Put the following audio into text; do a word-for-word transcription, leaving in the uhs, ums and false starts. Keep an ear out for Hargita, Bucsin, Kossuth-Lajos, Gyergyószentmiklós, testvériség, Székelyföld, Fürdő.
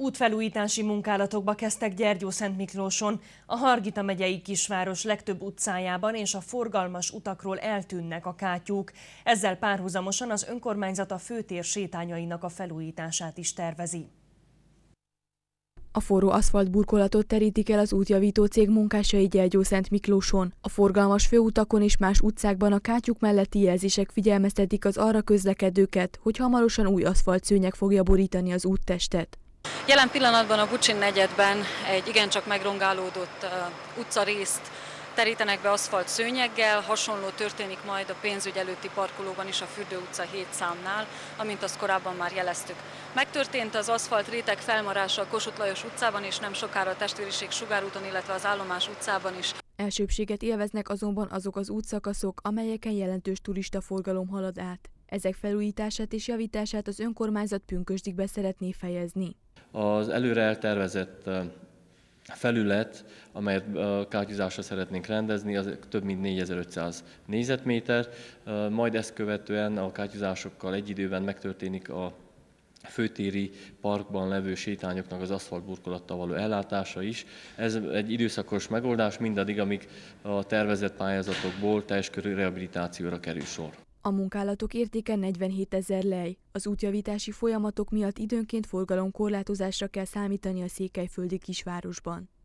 Útfelújítási munkálatokba kezdtek Gyergyószentmiklóson, a Hargita megyei kisváros legtöbb utcájában és a forgalmas utakról eltűnnek a kátyúk. Ezzel párhuzamosan az önkormányzat a főtér sétányainak a felújítását is tervezi. A forró aszfalt burkolatot terítik el az útjavító cég munkásai Gyergyószentmiklóson. A forgalmas főutakon és más utcákban a kátyúk melletti jelzések figyelmeztetik az arra közlekedőket, hogy hamarosan új aszfaltszőnyeg fogja borítani az úttestet. Jelen pillanatban a Bucsin negyedben egy igencsak megrongálódott utcarészt terítenek be aszfalt szőnyeggel, hasonló történik majd a pénzügy előtti parkolóban is a Fürdő utca hét számnál, amint azt korábban már jeleztük. Megtörtént az aszfalt réteg felmarása a Kossuth-Lajos utcában és nem sokára a Testvériség sugárúton, illetve az Állomás utcában is. Elsőbséget élveznek azonban azok az útszakaszok, amelyeken jelentős turistaforgalom halad át. Ezek felújítását és javítását az önkormányzat pünkösdikbe szeretné fejezni. Az előre eltervezett felület, amelyet kátyúzásra szeretnénk rendezni, az több mint négyezer-ötszáz négyzetméter, majd ezt követően a kátyúzásokkal egy időben megtörténik a főtéri parkban levő sétányoknak az aszfaltburkolattal való ellátása is. Ez egy időszakos megoldás mindaddig, amíg a tervezett pályázatokból teljes körű rehabilitációra kerül sor. A munkálatok értéke negyvenhétezer lej. Az útjavítási folyamatok miatt időnként forgalomkorlátozásra kell számítani a székelyföldi kisvárosban.